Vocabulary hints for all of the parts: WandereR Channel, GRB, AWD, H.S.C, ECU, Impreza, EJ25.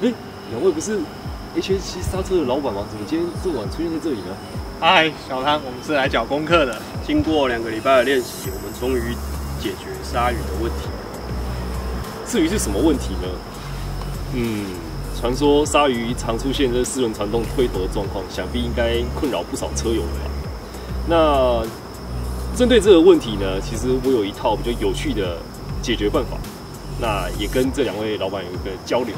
哎，两位不是 H.S.C 刹车的老板吗？怎么今天这么晚出现在这里呢？嗨，小汤，我们是来缴功课的。经过2个礼拜的练习，我们终于解决鲨鱼的问题。至于是什么问题呢？传说鲨鱼常出现这4轮传动推头的状况，想必应该困扰不少车友吧？那针对这个问题呢，其实我有一套比较有趣的解决办法，那也跟这2位老板有一个交流。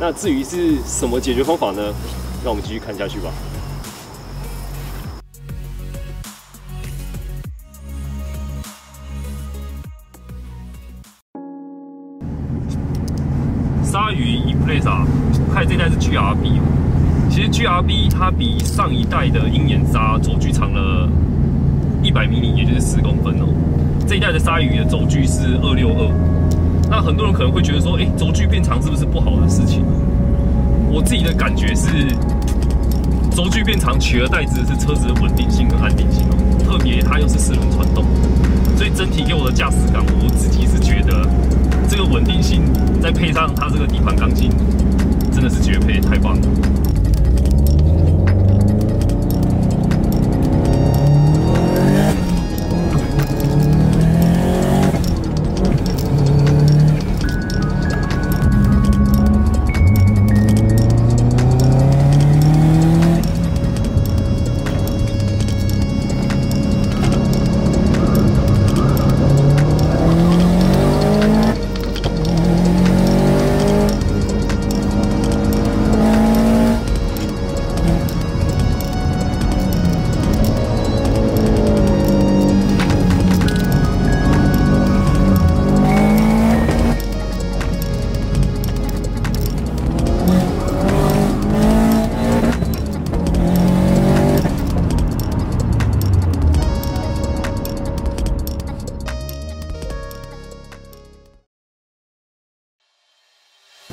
那至于是什么解决方法呢？让我们继续看下去吧。鲨鱼 Impreza 看这代是 GRB 哦，其实 GRB 它比上一代的鹰眼鲨轴距长了100 mm，也就是10公分哦。这一代的鲨鱼的轴距是262，那很多人可能会觉得说，轴距变长是不是不好的事情？我自己的感觉是，轴距变长取而代之的是车子的稳定性跟安定性哦，特别它又是4轮传动，所以整体给我的驾驶感，我自己是觉得。 这个稳定性，再配上它这个底盘刚性，真的是绝配，太棒了！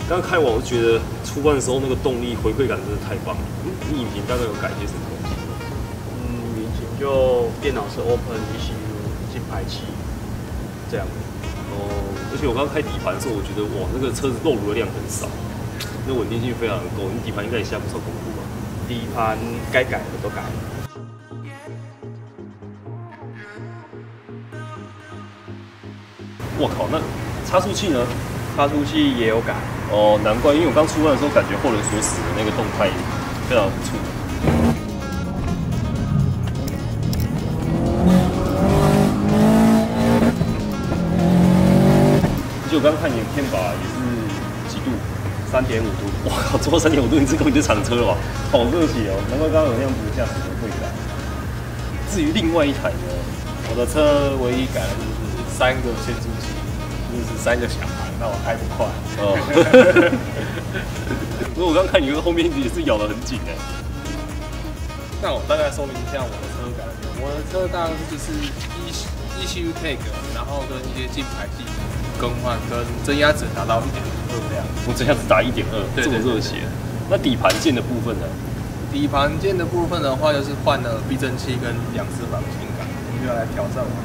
刚开完，我觉得出弯的时候那个动力回馈感真的太棒了。你引擎大概有改些什么东西？引擎就电脑是 Open ECU 进排气这样。而且我刚开底盘的时候，我觉得哇，那个车子漏油的量很少，那稳定性非常够。你底盘应该也下不少功夫吧？底盘该改的都改了。 我靠，那差速器呢？差速器也有改哦，难怪，因为我刚出弯的时候，感觉后轮锁死的那个动态非常不错。就我刚看你的天把也是几度？3.5度。我靠，做到3.5度，你这根本就铲车了吧？好热血哦，难怪刚刚有那样子的驾驶回馈感。至于另外一台呢，我的车唯一改的就是3个限速器。 就是3个小孩，那我开不快。不过我刚看你后面也是咬得很紧哎。那我大概说明一下我的车感觉。我的车大概就是ECU tag， 然后跟一些进排气更换，跟增压值达到1.2这样。我增压值达1.2，这么热血。那底盘件的部分呢？底盘件的部分的话，就是换了避震器跟2次防倾杆，我们就来挑战我。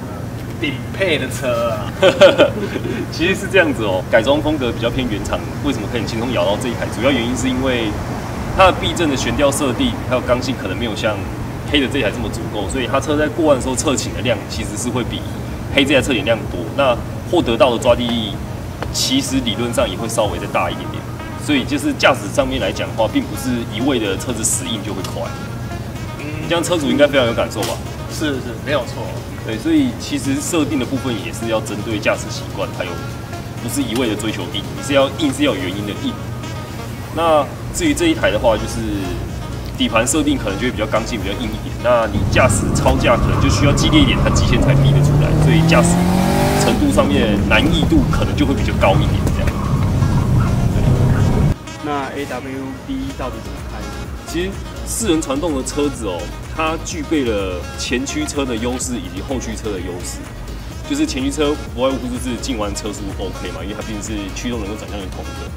顶配的车啊，其实是这样子哦。改装风格比较偏原厂，为什么可以轻松咬到这一台？主要原因是因为它的避震的悬吊设定还有刚性可能没有像黑的这一台这么足够，所以它车在过弯的时候侧倾的量其实是会比黑这台侧倾量多。那获得到的抓地力，其实理论上也会稍微再大一点点。所以就是驾驶上面来讲的话，并不是一味的车子死硬就会快。这样车主应该非常有感受吧？是是，没有错。 对，所以其实设定的部分也是要针对驾驶习惯，还有不是一味的追求硬，你是要硬是要有原因的硬。那至于这一台的话，就是底盘设定可能就会比较刚性、比较硬一点。那你驾驶超驾可能就需要激烈一点，它极限才逼得出来，所以驾驶程度上面难易度可能就会比较高一点这样。那 AWD 到底怎么开？其实4轮传动的车子哦。 它具备了前驱车的优势以及后驱车的优势，就是前驱车不外乎就是进弯车速 OK 嘛，因为它毕竟是驱动能够转向的同的。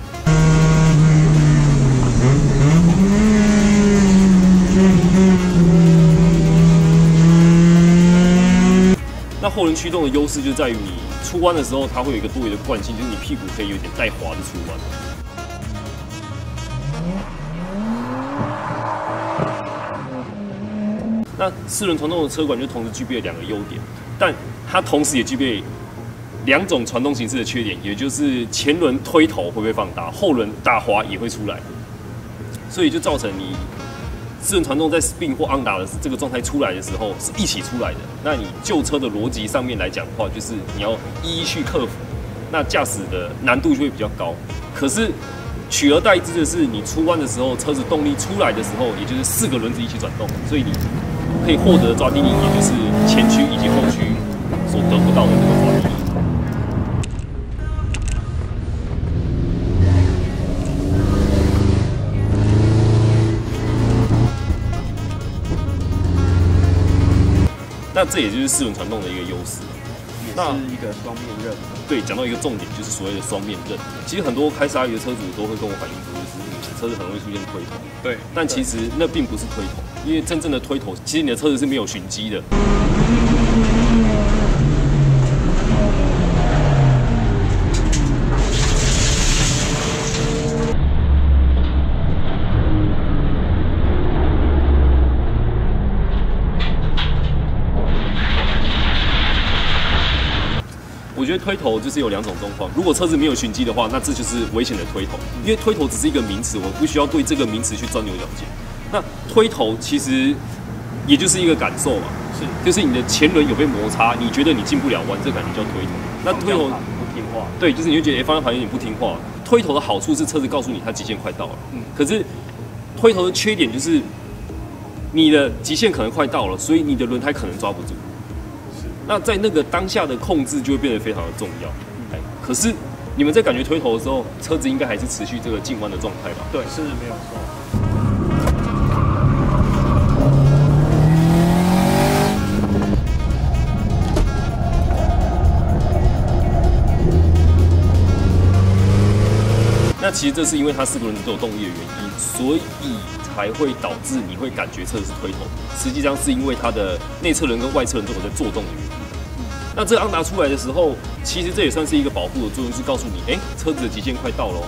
那后轮驱动的优势就在于你出弯的时候，它会有一个多余的惯性，就是你屁股可以有点带滑的出弯。那四轮传动的车管就同时具备了两个优点，但它同时也具备两种传动形式的缺点，也就是前轮推头会被放大，后轮打滑也会出来，所以就造成你四轮传动在 spin 或 on 打的这个状态出来的时候是一起出来的。那你旧车的逻辑上面来讲的话，就是你要一一去克服，那驾驶的难度就会比较高。可是取而代之的是，你出弯的时候，车子动力出来的时候，也就是四个轮子一起转动，所以你可以获得抓地力，也就是前驱以及后驱所得不到的这个抓地力。 那这也就是四轮传动的一个优势，那是一个双面刃。对，讲到一个重点，就是所谓的双面刃。其实很多开鲨鱼的车主都会跟我反映说，就是你的车子很容易出现推头。对，但其实那并不是推头，因为真正的推头，其实你的车子是没有循迹的。我觉得推头就是有两种状况，如果车子没有循迹的话，那这就是危险的推头，因为推头只是一个名词，我不需要对这个名词去钻牛角尖。那推头其实也就是一个感受嘛，是，就是你的前轮有被摩擦，你觉得你进不了弯，这感觉叫推头。那推头不听话，对，就是你会觉得方向盘有点不听话。推头的好处是车子告诉你它极限快到了，可是推头的缺点就是你的极限可能快到了，所以你的轮胎可能抓不住。 那在那个当下的控制就会变得非常的重要。哎，可是你们在感觉推头的时候，车子应该还是持续这个进弯的状态吧？对，是没有错。那其实这是因为它四个轮子都有动力的原因，所以 才会导致你会感觉车子是推头，实际上是因为它的内侧轮跟外侧轮都有在做动的原因。那这昂达出来的时候，其实这也算是一个保护的作用，是告诉你，哎，车子的极限快到了。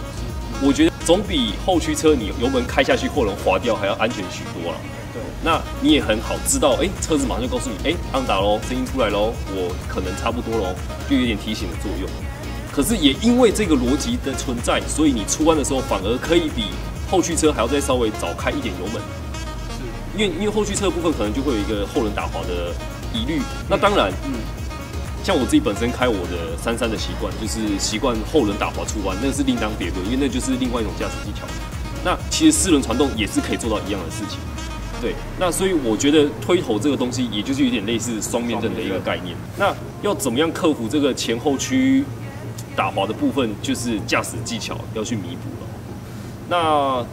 我觉得总比后驱车你油门开下去，后轮滑掉还要安全许多了。对，那你也很好知道，哎，车子马上就告诉你，哎，昂达喽，声音出来喽，我可能差不多喽，就有点提醒的作用。可是也因为这个逻辑的存在，所以你出弯的时候反而可以比 后驱车还要再稍微早开一点油门，是因为后驱车的部分可能就会有一个后轮打滑的疑虑。那当然，像我自己本身开我的33的习惯，就是习惯后轮打滑出弯，那是另当别论，因为那就是另外一种驾驶技巧。那其实四轮传动也是可以做到一样的事情，对。那所以我觉得推头这个东西，也就是有点类似双面刃的一个概念。那要怎么样克服这个前后驱打滑的部分，就是驾驶技巧要去弥补了。 那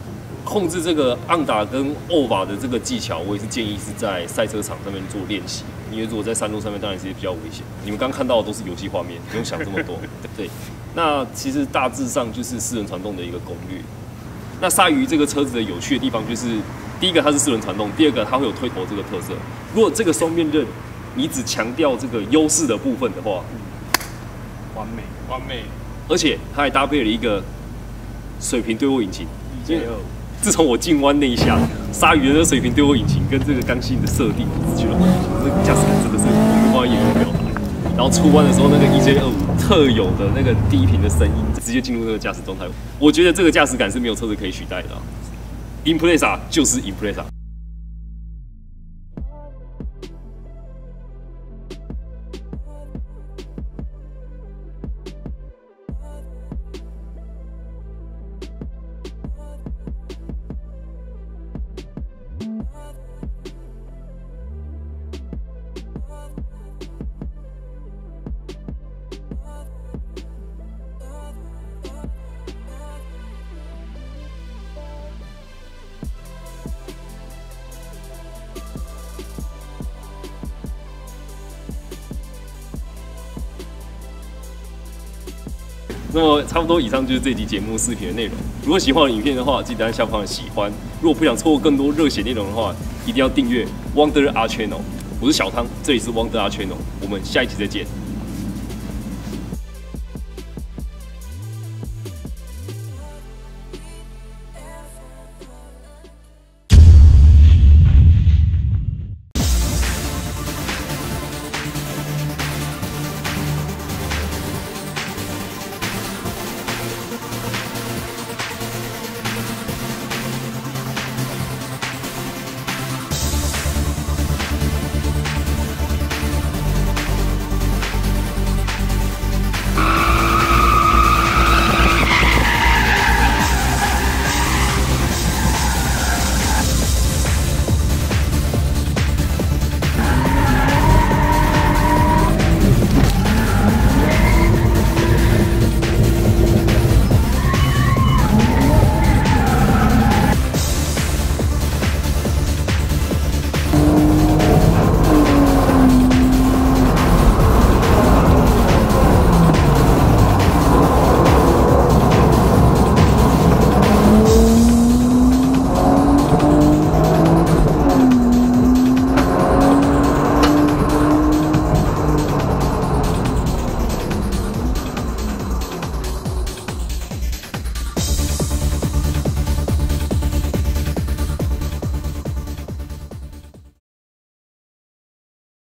控制这个昂达跟 over 的这个技巧，我也是建议是在赛车场上面做练习，因为如果在山路上面，当然是比较危险。你们刚看到的都是游戏画面，不用想这么多。对，那其实大致上就是四轮传动的一个攻略。那鲨鱼这个车子的有趣的地方就是，第一个它是四轮传动，第二个它会有推头这个特色。如果这个双面刃你只强调这个优势的部分的话，完美，完美。而且它还搭配了一个 水平对卧引擎，自从我进弯那一下，鲨鱼的水平对卧引擎跟这个刚性的设定，我觉得这个驾驶感真的是没办法言语表达。然后出弯的时候，那个 EJ25 特有的那个低频的声音，直接进入那个驾驶状态。我觉得这个驾驶感是没有车子可以取代的。Impreza 就是 Impreza。那么差不多，以上就是这集节目视频的内容。如果喜欢我的影片的话，记得按下方的喜欢。如果不想错过更多热血内容的话，一定要订阅WandereR Channel。我是小汤，这里是WandereR Channel， 我们下一期再见。